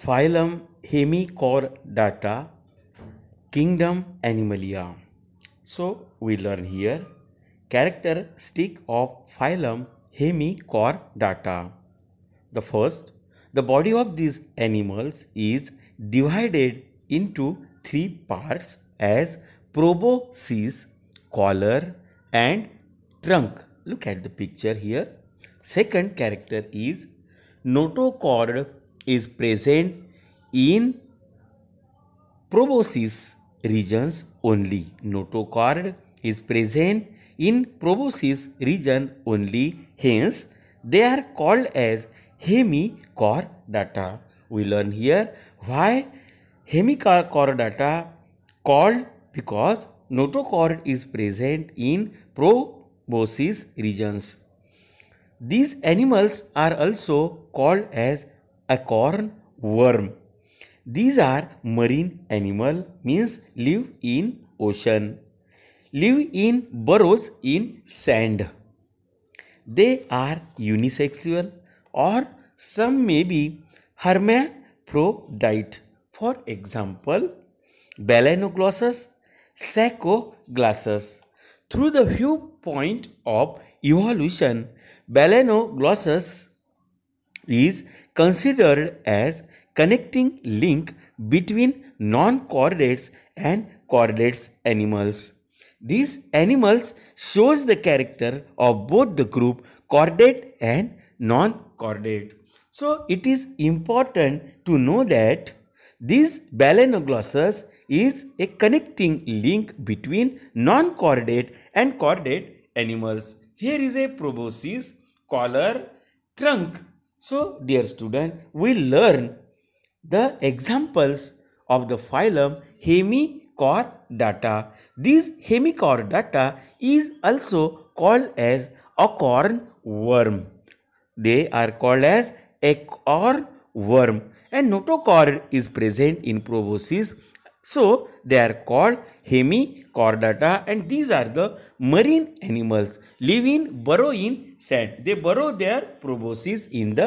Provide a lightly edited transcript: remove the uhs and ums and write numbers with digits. Phylum hemichordata, kingdom Animalia. So we learn here characteristic of phylum Hemichordata. The first, the body of these animals is divided into three parts as proboscis, collar and trunk. Look at the picture here. Second character is notochord is present in proboscis regions only. Notochord is present in proboscis region only. Hence, they are called as hemichordata. We learn here why hemichordata called, because notochord is present in proboscis regions. These animals are also called as acorn worm. These are marine animal, means live in ocean, live in burrows in sand. They are unisexual or some may be hermaphrodite. For example, Balanoglossus, Saccoglossus. Through the viewpoint of evolution, Balanoglossus is considered as connecting link between nonchordates and chordates animals. These animals shows the character of both the group chordate and nonchordate. So it is important to know that this Balanoglossus is a connecting link between nonchordate and chordate animals. Here is a proboscis, collar, trunk. So dear student, we learn the examples of the phylum Hemichordata. This Hemichordata is also called as acorn worm. They are called as acorn worm, and notochord is present in proboscis. So they are called Hemichordata, and these are the marine animals, live in burrow in sand. They burrow their proboscis in the